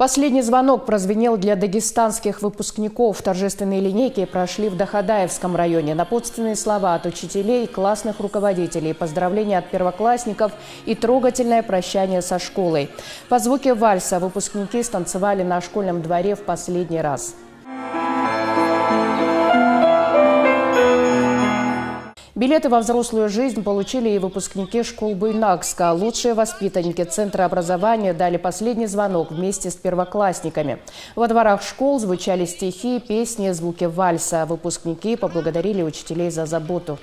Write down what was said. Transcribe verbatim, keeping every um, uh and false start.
Последний звонок прозвенел для дагестанских выпускников. Торжественные линейки прошли в Дахадаевском районе. Напутственные слова от учителей, классных руководителей, поздравления от первоклассников и трогательное прощание со школой. По звуке вальса выпускники станцевали на школьном дворе в последний раз. Билеты во взрослую жизнь получили и выпускники школ Буйнакска. Лучшие воспитанники Центра образования дали последний звонок вместе с первоклассниками. Во дворах школ звучали стихи, песни, звуки вальса. Выпускники поблагодарили учителей за заботу.